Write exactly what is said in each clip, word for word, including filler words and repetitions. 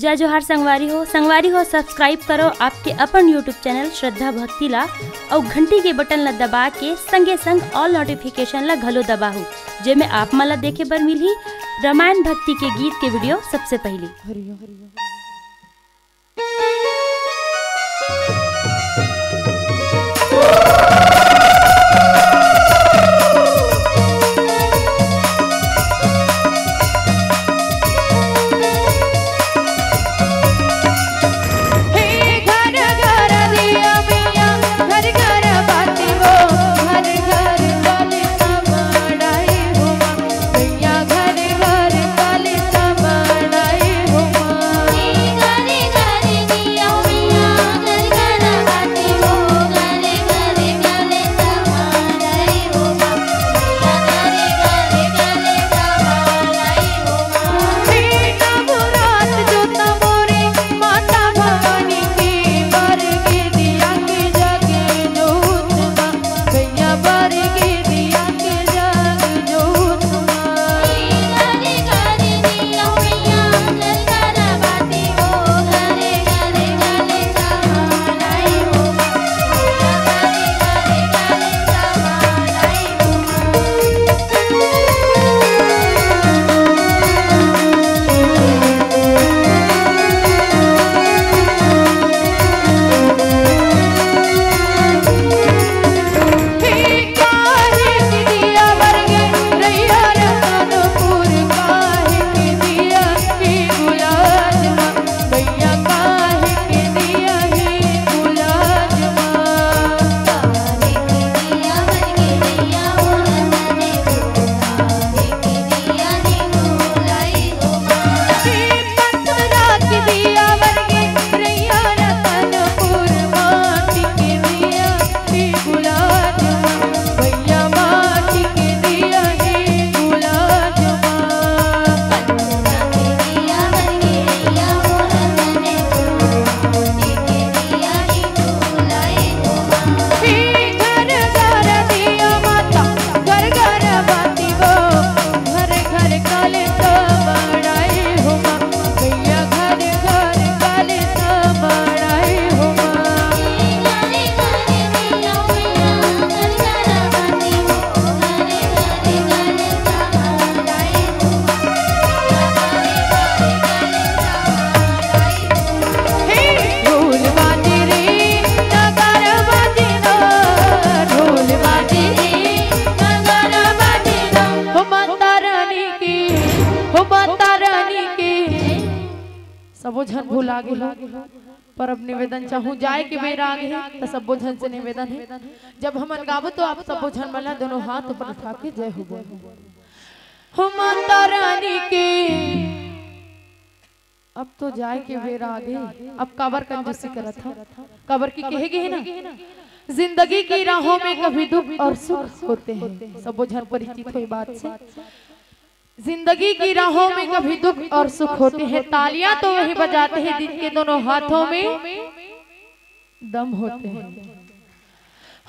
जय जोहार संगवारी हो संगवारी हो सब्सक्राइब करो आपके अपन यूट्यूब चैनल श्रद्धा भक्ति ला और घंटी के बटन ला दबा के संगे संग ऑल नोटिफिकेशन ला घलो दबाहू जेमे आप मला देखे बर मिली रामायण भक्ति के गीत के वीडियो सबसे पहली। पर अब निवेदन चाहूँ जाए कि मेरा आगे सबो झन से निवेदन है जब हम गाबो तो आप सबो झन मला दोनों हाथ ऊपर उठा के जय हो बोल हो माता रानी की। अब तो जाए कि मेरा आगे अब काबर कंजूसी करत था काबर की कहे गए ना जिंदगी की राहों में कभी दुख और सुख होते हैं सबो झन परिचित हुई बात से जिंदगी की राहों में कभी दुख और सुख होते हैं तालियां तो वही बजाते हैं दिन के दोनों हाथों में दम होते हैं।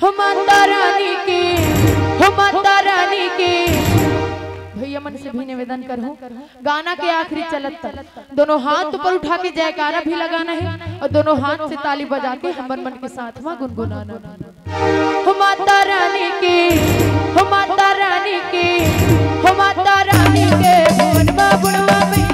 हो माता रानी की हो माता रानी की भैया मन से भी निवेदन करूं गाना के आखिरी चलत तक दोनों हाथ ऊपर उठा के जयकारा भी लगाना है और दोनों हाथ से ताली बजा के हम मन के साथ में गुनगुनाना। हो माता रानी की हो माता रानी की हो माता रानी के बुनवा बुनवा में।